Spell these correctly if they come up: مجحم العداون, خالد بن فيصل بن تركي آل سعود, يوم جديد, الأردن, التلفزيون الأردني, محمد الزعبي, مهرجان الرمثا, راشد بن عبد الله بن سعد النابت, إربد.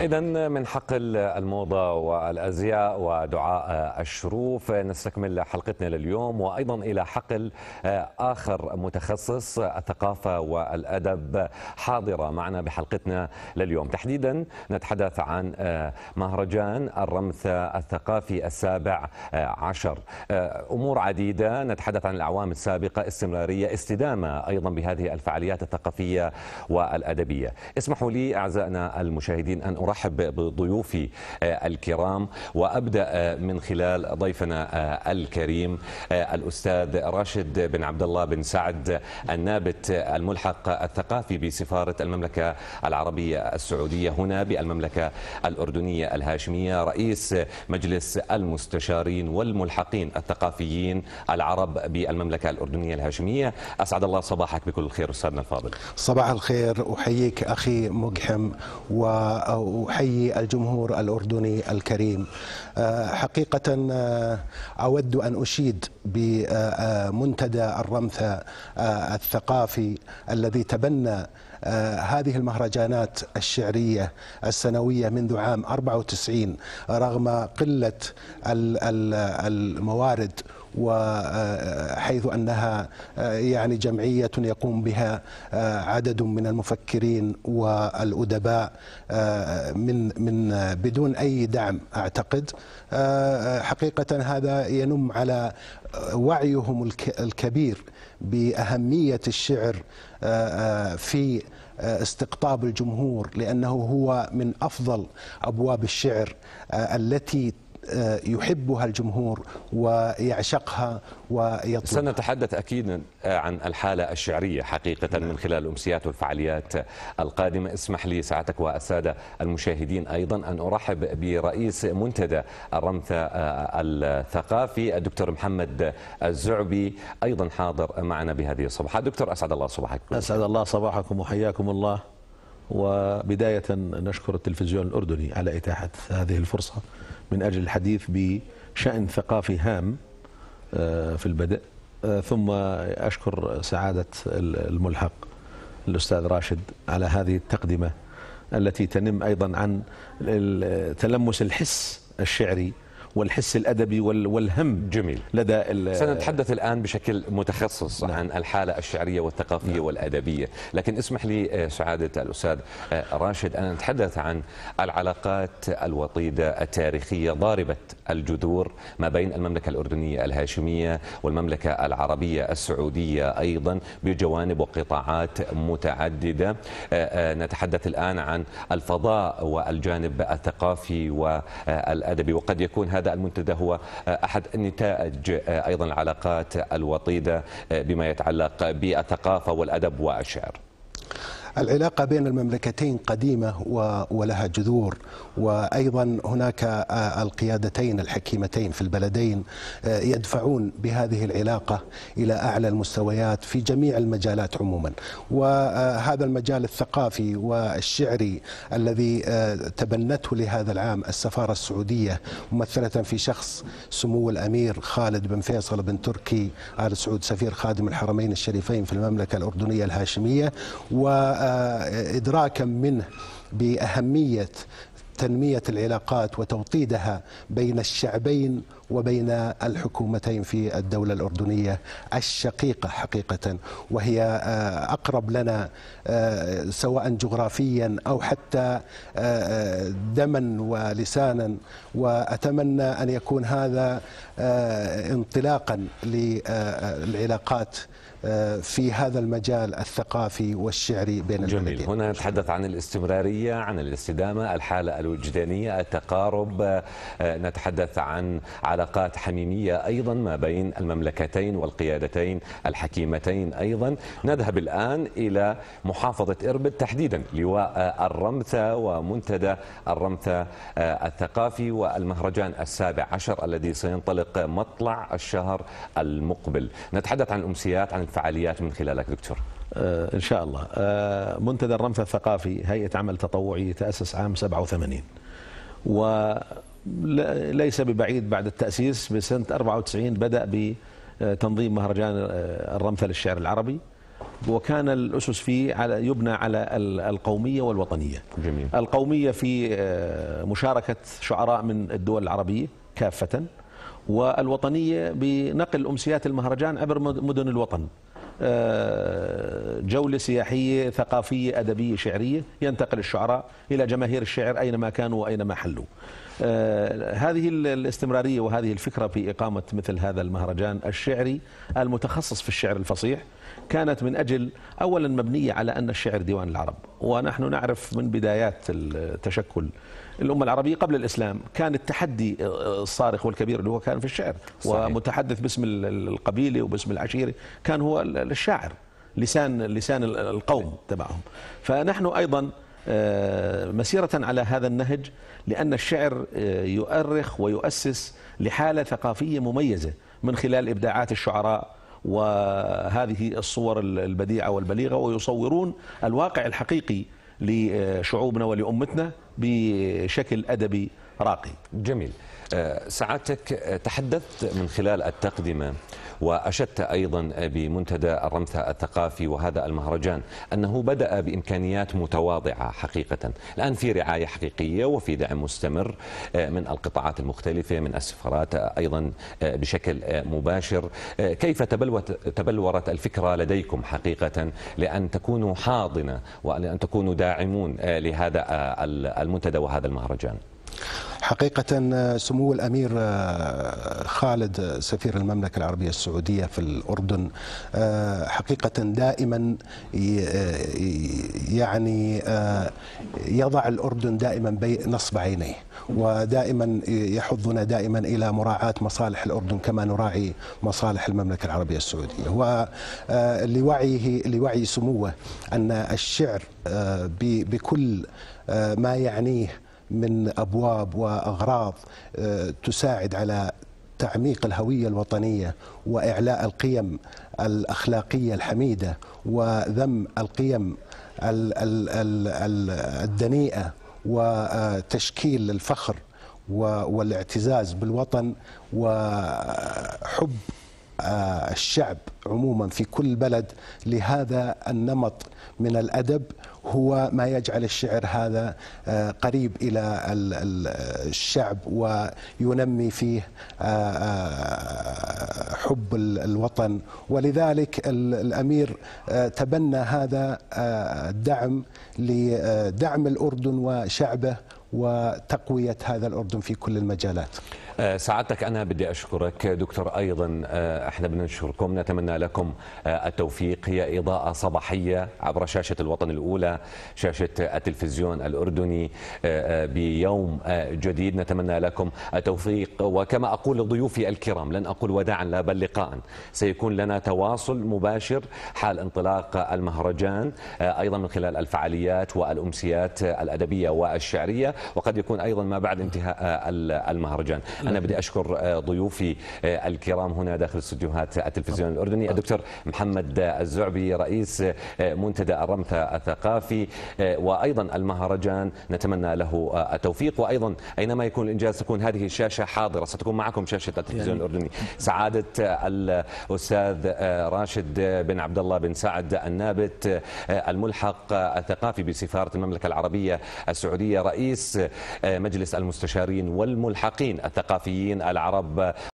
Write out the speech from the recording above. إذن من حق الموضة والأزياء ودعاء الشروف نستكمل حلقتنا لليوم، وأيضا إلى حقل آخر متخصص الثقافة والأدب حاضرة معنا بحلقتنا لليوم. تحديدا نتحدث عن مهرجان الرمثا الثقافي ال17. أمور عديدة نتحدث عن الأعوام السابقة، استمرارية، استدامة أيضا بهذه الفعاليات الثقافية والأدبية. اسمحوا لي أعزائنا المشاهدين أن أرحب بضيوفي الكرام، وأبدأ من خلال ضيفنا الكريم الأستاذ راشد بن عبد الله بن سعد النابت، الملحق الثقافي بسفارة المملكة العربية السعودية هنا بالمملكة الأردنية الهاشمية، رئيس مجلس المستشارين والملحقين الثقافيين العرب بالمملكة الأردنية الهاشمية. أسعد الله صباحك بكل خير أستاذنا الفاضل. صباح الخير، أحييك أخي مجحم وأحيي الجمهور الأردني الكريم. حقيقة أود أن أشيد بمنتدى الرمثا الثقافي الذي تبنى هذه المهرجانات الشعرية السنوية منذ عام 94 رغم قلة الموارد، وحيث أنها يعني جمعية يقوم بها عدد من المفكرين والأدباء من بدون أي دعم. أعتقد حقيقة هذا ينم على وعيهم الكبير بأهمية الشعر في استقطاب الجمهور، لأنه هو من أفضل أبواب الشعر التي يحبها الجمهور ويعشقها ويطلبها. سنتحدث أكيدا عن الحالة الشعرية حقيقة من خلال الأمسيات والفعاليات القادمة. اسمح لي سعادتك والسادة المشاهدين أيضا أن أرحب برئيس منتدى الرمثا الثقافي الدكتور محمد الزعبي، أيضا حاضر معنا بهذه الصباحة. دكتور أسعد الله صباحك. أسعد الله صباحكم وحياكم الله. وبداية نشكر التلفزيون الأردني على إتاحة هذه الفرصة من أجل الحديث بشأن ثقافي هام في البدء، ثم أشكر سعادة الملحق الأستاذ راشد على هذه التقدمة التي تنم أيضا عن تلمس الحس الشعري والحس الأدبي والهم. جميل. لدى سنتحدث الآن بشكل متخصص عن الحالة الشعرية والثقافية والأدبية، لكن اسمح لي سعادة الأستاذ راشد أن نتحدث عن العلاقات الوطيدة التاريخية ضاربة الجذور ما بين المملكة الأردنية الهاشمية والمملكة العربية السعودية أيضا بجوانب وقطاعات متعددة. نتحدث الآن عن الفضاء والجانب الثقافي والأدبي، وقد يكون هذا المنتدى هو أحد نتائج أيضا العلاقات الوطيدة بما يتعلق بالثقافة والأدب والشعر. العلاقة بين المملكتين قديمة ولها جذور، وأيضا هناك القيادتين الحكيمتين في البلدين يدفعون بهذه العلاقة إلى أعلى المستويات في جميع المجالات عموما. وهذا المجال الثقافي والشعري الذي تبنته لهذا العام السفارة السعودية ممثلة في شخص سمو الأمير خالد بن فيصل بن تركي آل سعود، سفير خادم الحرمين الشريفين في المملكة الأردنية الهاشمية، وإدراكا منه بأهمية تنمية العلاقات وتوطيدها بين الشعبين وبين الحكومتين في الدولة الأردنية الشقيقة حقيقة، وهي أقرب لنا سواء جغرافيا أو حتى دما ولسانا. وأتمنى أن يكون هذا انطلاقا للعلاقات في هذا المجال الثقافي والشعري بين البلدين. جميل. هنا نتحدث عن الاستمرارية، عن الاستدامة، الحالة الوجدانية، التقارب، نتحدث عن علاقات حميمية أيضا ما بين المملكتين والقيادتين الحكيمتين. أيضا نذهب الآن إلى محافظة إربد، تحديدا لواء الرمثا ومنتدى الرمثا الثقافي والمهرجان ال17 الذي سينطلق مطلع الشهر المقبل. نتحدث عن الأمسيات، عن الفعاليات من خلالك دكتور. إن شاء الله. منتدى الرمثا الثقافي هيئة عمل تطوعي تأسس عام 87، وليس ببعيد بعد التأسيس بسنة 94 بدأ بتنظيم مهرجان الرمثا للشعر العربي، وكان الأسس فيه على يبنى على القومية والوطنية. جميل. القومية في مشاركة شعراء من الدول العربية كافة، والوطنية بنقل أمسيات المهرجان عبر مدن الوطن، جولة سياحية ثقافية أدبية شعرية، ينتقل الشعراء إلى جماهير الشعر أينما كانوا وأينما حلوا. هذه الاستمرارية وهذه الفكرة في إقامة مثل هذا المهرجان الشعري المتخصص في الشعر الفصيح كانت من أجل أولا مبنية على أن الشعر ديوان العرب، ونحن نعرف من بدايات التشكل الأمة العربية قبل الإسلام كان التحدي الصارخ والكبير اللي هو كان في الشعر. صحيح. ومتحدث باسم القبيلة وباسم العشيرة كان هو الشاعر، لسان القوم تبعهم. فنحن أيضا مسيرة على هذا النهج، لأن الشعر يؤرخ ويؤسس لحالة ثقافية مميزة من خلال إبداعات الشعراء وهذه الصور البديعة والبليغة، ويصورون الواقع الحقيقي لشعوبنا ولأمتنا بشكل أدبي راقي. جميل. سعادتك تحدثت من خلال التقدمة وأشدت أيضا بمنتدى الرمثا الثقافي وهذا المهرجان أنه بدأ بإمكانيات متواضعة حقيقة، الآن في رعاية حقيقية وفي دعم مستمر من القطاعات المختلفة، من السفارات أيضا بشكل مباشر. كيف تبلورت الفكرة لديكم حقيقة لأن تكونوا حاضنة ولأن تكونوا داعمون لهذا المنتدى وهذا المهرجان؟ حقيقة سمو الأمير خالد سفير المملكة العربية السعودية في الأردن حقيقة دائما يعني يضع الأردن دائما بين نصب عينيه، ودائما يحضنا دائما إلى مراعاة مصالح الأردن كما نراعي مصالح المملكة العربية السعودية، ولوعي سموه أن الشعر بكل ما يعنيه من أبواب وأغراض تساعد على تعميق الهوية الوطنية وإعلاء القيم الأخلاقية الحميدة وذم القيم الدنيئة وتشكيل الفخر والاعتزاز بالوطن وحب الشعب عموما في كل بلد لهذا النمط من الأدب، هو ما يجعل الشعر هذا قريب إلى الشعب وينمي فيه حب الوطن. ولذلك الأمير تبنى هذا الدعم لدعم الأردن وشعبه وتقوية هذا الأردن في كل المجالات. سعادتك أنا بدي أشكرك دكتور، أيضا احنا بنشكركم، نتمنى لكم التوفيق. هي إضاءة صباحية عبر شاشة الوطن الأولى، شاشة التلفزيون الأردني، بيوم جديد نتمنى لكم التوفيق. وكما أقول لضيوفي الكرام، لن أقول وداعا لا بل لقاء، سيكون لنا تواصل مباشر حال انطلاق المهرجان أيضا من خلال الفعاليات والأمسيات الأدبية والشعرية، وقد يكون أيضا ما بعد انتهاء المهرجان. أنا بدي أشكر ضيوفي الكرام هنا داخل استديوهات التلفزيون الأردني، الدكتور محمد الزعبي رئيس منتدى الرمثا الثقافي وأيضا المهرجان، نتمنى له التوفيق. وأيضا أينما يكون الإنجاز تكون هذه الشاشة حاضرة، ستكون معكم شاشة التلفزيون الأردني. سعادة الأستاذ راشد بن عبد الله بن سعد النابت، الملحق الثقافي بسفارة المملكة العربية السعودية، رئيس مجلس المستشارين والملحقين الثقافيين العرب.